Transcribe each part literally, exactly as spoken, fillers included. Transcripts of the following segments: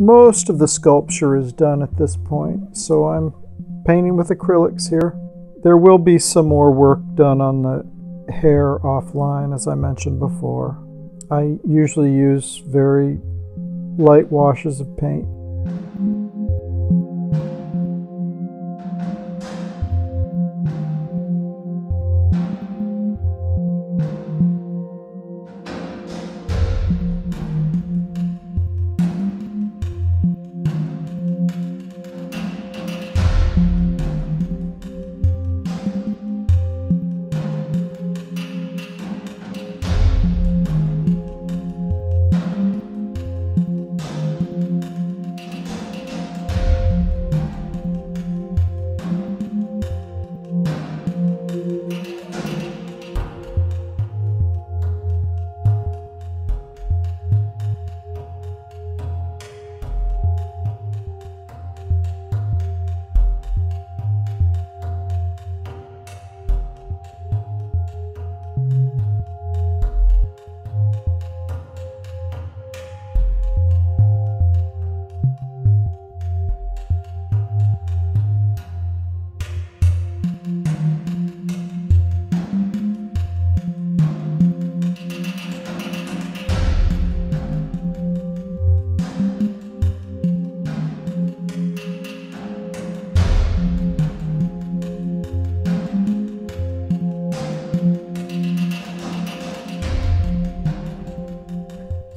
Most of the sculpture is done at this point, so I'm painting with acrylics here. There will be some more work done on the hair offline, as I mentioned before. I usually use very light washes of paint.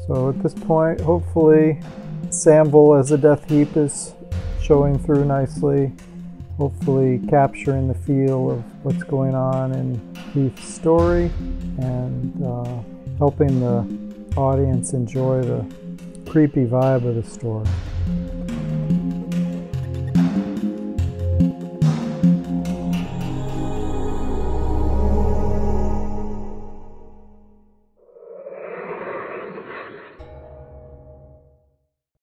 So at this point, hopefully, Samble as a death heap is showing through nicely, hopefully capturing the feel of what's going on in Heath's story and uh, helping the audience enjoy the creepy vibe of the story.